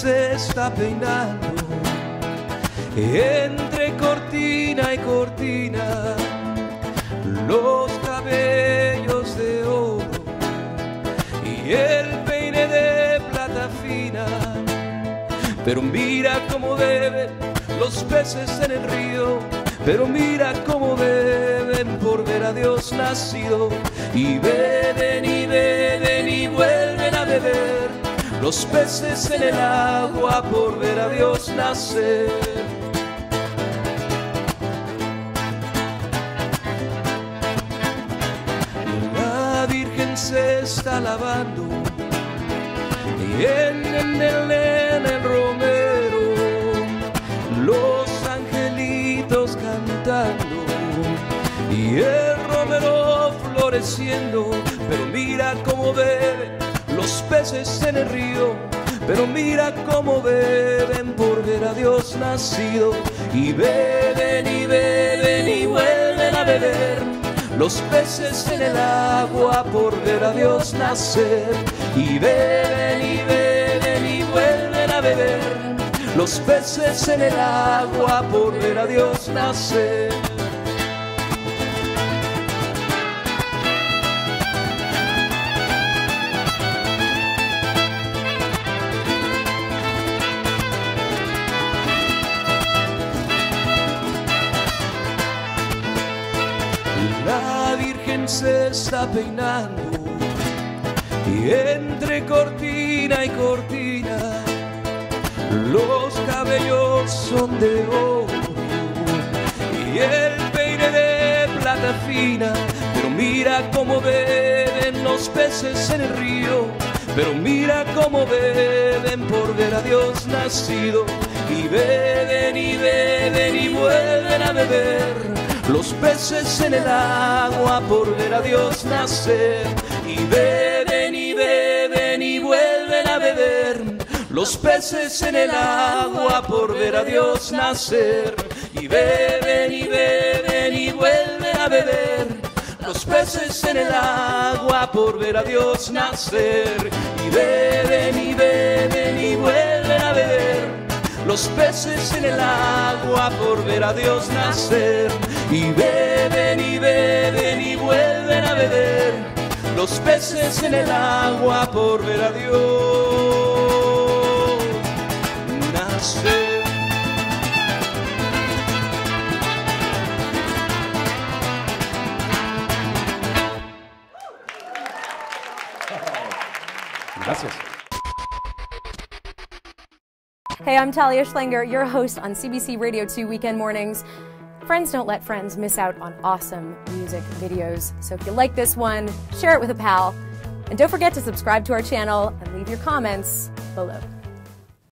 se está peinando entre cortina y cortina, los cabellos de oro y el peine de plata fina. Pero mira cómo beben los peces en el río, pero mira cómo beben por ver a Dios nacido. Y beben y beben y vuelven a beber los peces en el agua por ver a Dios nacer. La Virgen se está lavando y en el romero los angelitos cantando y el romero floreciendo. Pero mira cómo beben los peces en el río, pero mira cómo beben por ver a Dios nacido. Y beben y beben y vuelven a beber los peces en el agua por ver a Dios nacer. Y beben y beben y vuelven a beber los peces en el agua por ver a Dios nacer. La Virgen se está peinando y entre cortina y cortina los cabellos son de oro y el peine de plata fina. Pero mira cómo beben los peces en el río, pero mira cómo beben por ver a Dios nacido. Y beben y beben y vuelven a beber los peces en el agua por ver a Dios nacer. Y beben y beben y vuelven a beber los peces en el agua por ver a Dios nacer. Y beben y beben y vuelven a beber los peces en el agua por ver a Dios nacer. Y beben y beben y vuelven a beber los peces en el agua por ver a Dios nacer. Y beben y beben y vuelven a beber los peces en el agua por ver a Dios nacer. Gracias. Hey, I'm Talia Schlanger, your host on CBC Radio 2 Weekend Mornings. Friends don't let friends miss out on awesome music videos. So if you like this one, share it with a pal. And don't forget to subscribe to our channel and leave your comments below.